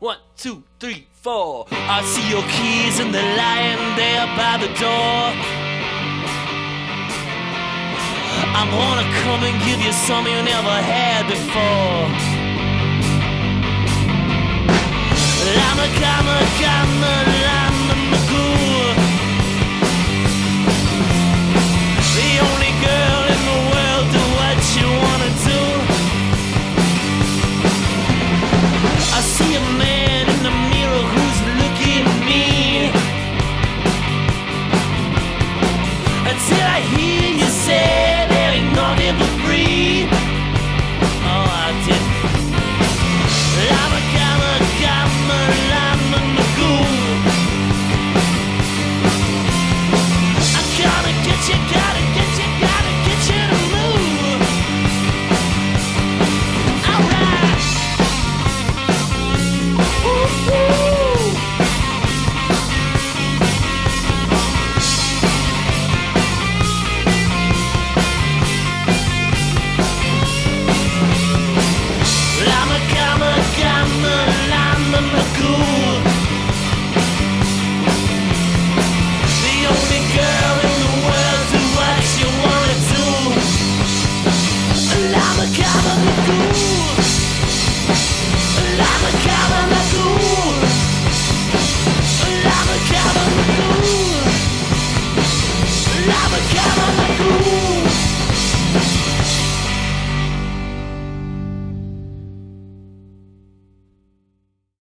1, 2, 3, 4. I see your keys and they're lying there by the door. I'm gonna come and give you some you never had before.